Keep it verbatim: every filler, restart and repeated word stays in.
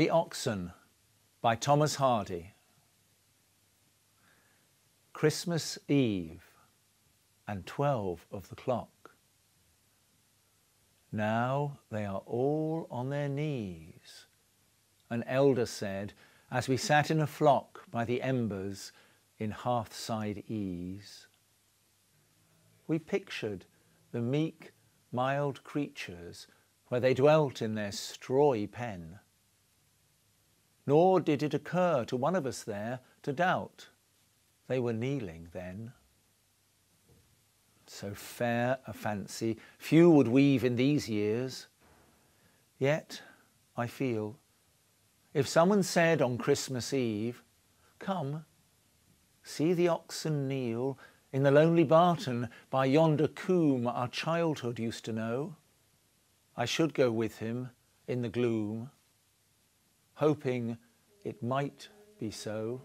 The Oxen by Thomas Hardy. Christmas Eve and twelve of the clock. Now they are all on their knees, an elder said, as we sat in a flock by the embers in hearthside ease. We pictured the meek, mild creatures where they dwelt in their strawy pen. Nor did it occur to one of us there to doubt they were kneeling then. So fair a fancy few would weave in these years. Yet I feel, if someone said on Christmas Eve, "Come, see the oxen kneel in the lonely Barton by yonder coombe our childhood used to know," I should go with him in the gloom, hoping it might be so.